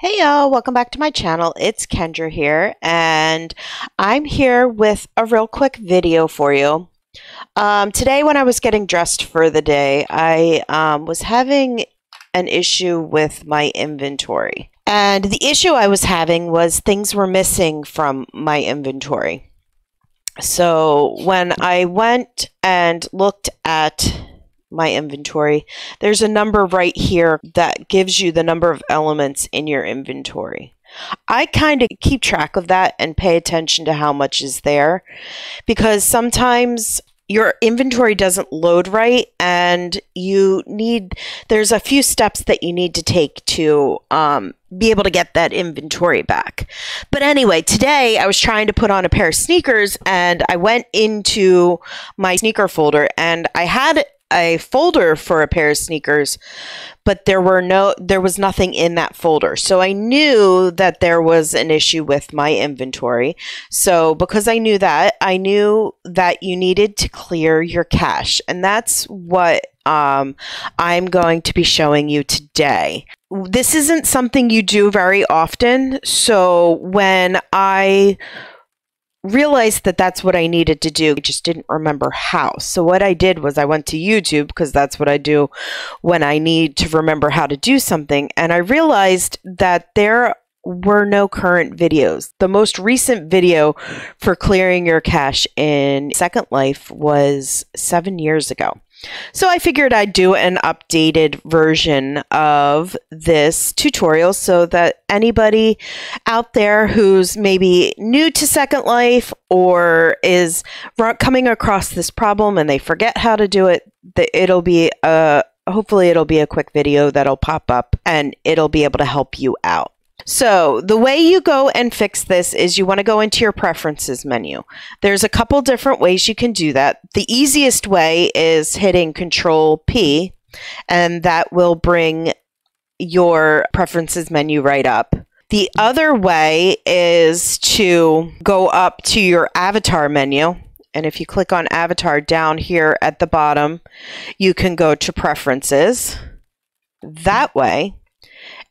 Hey y'all, welcome back to my channel. It's Kendra here, and I'm here with a real quick video for you. Today when I was getting dressed for the day, I was having an issue with my inventory. And the issue I was having was things were missing from my inventory. So when I went and looked at my inventory, there's a number right here that gives you the number of elements in your inventory. I kind of keep track of that and pay attention to how much is there, because sometimes your inventory doesn't load right and you need, there's a few steps that you need to take to be able to get that inventory back. But anyway, today I was trying to put on a pair of sneakers, and I went into my sneaker folder, and I had a folder for a pair of sneakers, but there was nothing in that folder. So I knew that there was an issue with my inventory. So because I knew that you needed to clear your cache, and that's what I'm going to be showing you today. This isn't something you do very often, so when I realized that that's what I needed to do, I just didn't remember how. So what I did was I went to YouTube, because that's what I do when I need to remember how to do something. And I realized that there were no current videos. The most recent video for clearing your cache in Second Life was 7 years ago. So I figured I'd do an updated version of this tutorial so that anybody out there who's maybe new to Second Life or is coming across this problem and they forget how to do it, it'll be hopefully it'll be a quick video that'll pop up and it'll be able to help you out. So the way you go and fix this is you want to go into your preferences menu. There's a couple different ways you can do that. The easiest way is hitting Control P, and that will bring your preferences menu right up. The other way is to go up to your avatar menu. And if you click on avatar down here at the bottom, you can go to preferences that way.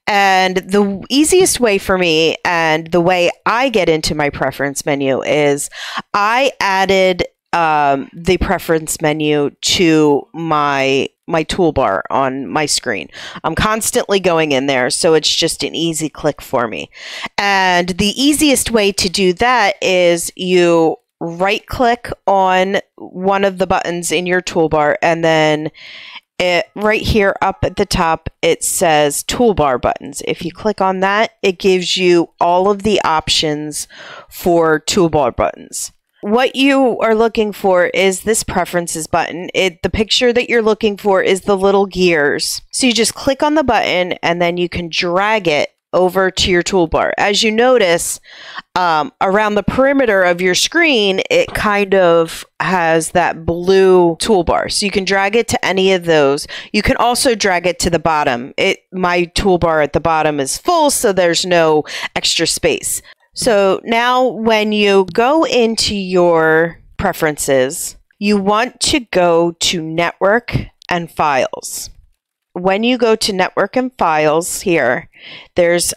And the easiest way for me, and the way I get into my preference menu, is I added the preference menu to my toolbar on my screen. I'm constantly going in there, so it's just an easy click for me. And the easiest way to do that is you right click on one of the buttons in your toolbar, and then right here up at the top, it says toolbar buttons. If you click on that, it gives you all of the options for toolbar buttons. What you are looking for is this preferences button. The picture that you're looking for is the little gears. So you just click on the button and then you can drag it over to your toolbar. As you notice, around the perimeter of your screen, it kind of has that blue toolbar. So you can drag it to any of those. You can also drag it to the bottom. My toolbar at the bottom is full, so there's no extra space. So now when you go into your preferences, you want to go to Network and Files. When you go to Network and Files here, there's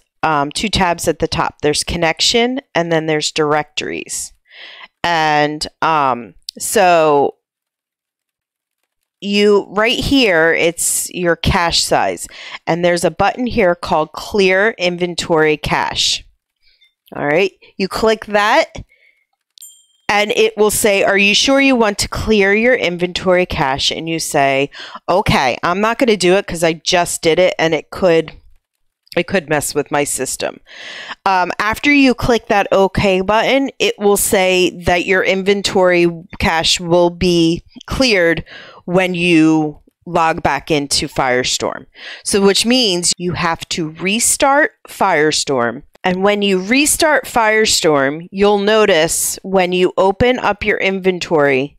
two tabs at the top. There's Connection, and then there's Directories. And so you, right here, it's your cache size. And there's a button here called Clear Inventory Cache. All right, you click that, and it will say, are you sure you want to clear your inventory cache? And you say, okay, I'm not going to do it because I just did it and it could mess with my system. After you click that OK button, it will say that your inventory cache will be cleared when you log back into Firestorm. So which means you have to restart Firestorm. And when you restart Firestorm, you'll notice when you open up your inventory,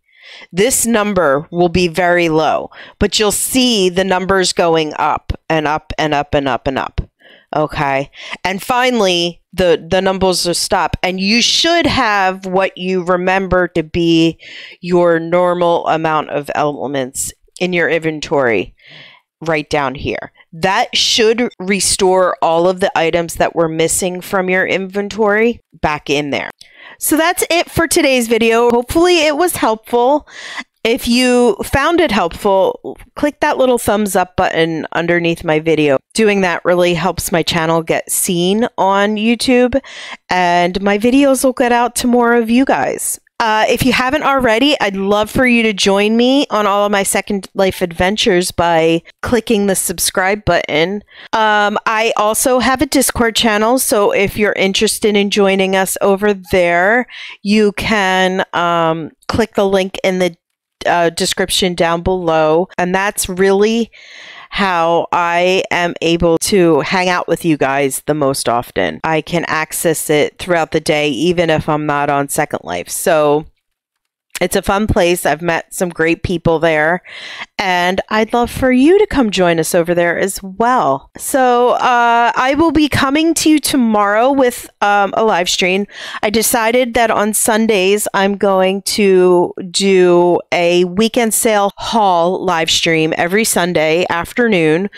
this number will be very low, but you'll see the numbers going up and up and up and up and up. Okay. And finally, the numbers will stop, and you should have what you remember to be your normal amount of elements in your inventory right down here. That should restore all of the items that were missing from your inventory back in there. So that's it for today's video. Hopefully it was helpful. If you found it helpful, click that little thumbs up button underneath my video. Doing that really helps my channel get seen on YouTube, and my videos will get out to more of you guys. If you haven't already, I'd love for you to join me on all of my Second Life adventures by clicking the subscribe button. I also have a Discord channel, so if you're interested in joining us over there, you can click the link in the description down below. And that's really how I am able to hang out with you guys the most often. I can access it throughout the day, even if I'm not on Second Life. So it's a fun place. I've met some great people there, and I'd love for you to come join us over there as well. So I will be coming to you tomorrow with a live stream. I decided that on Sundays, I'm going to do a weekend sale haul live stream every Sunday afternoon.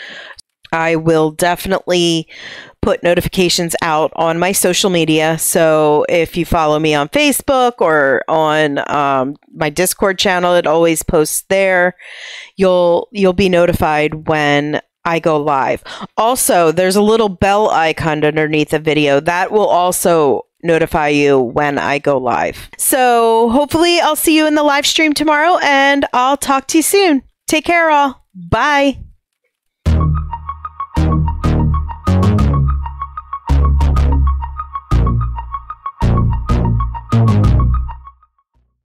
I will definitely put notifications out on my social media. So if you follow me on Facebook or on my Discord channel, it always posts there. You'll be notified when I go live. Also, there's a little bell icon underneath the video that will also notify you when I go live. So hopefully I'll see you in the live stream tomorrow, and I'll talk to you soon. Take care all. Bye.